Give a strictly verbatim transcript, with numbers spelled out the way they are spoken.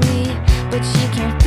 free, but she can't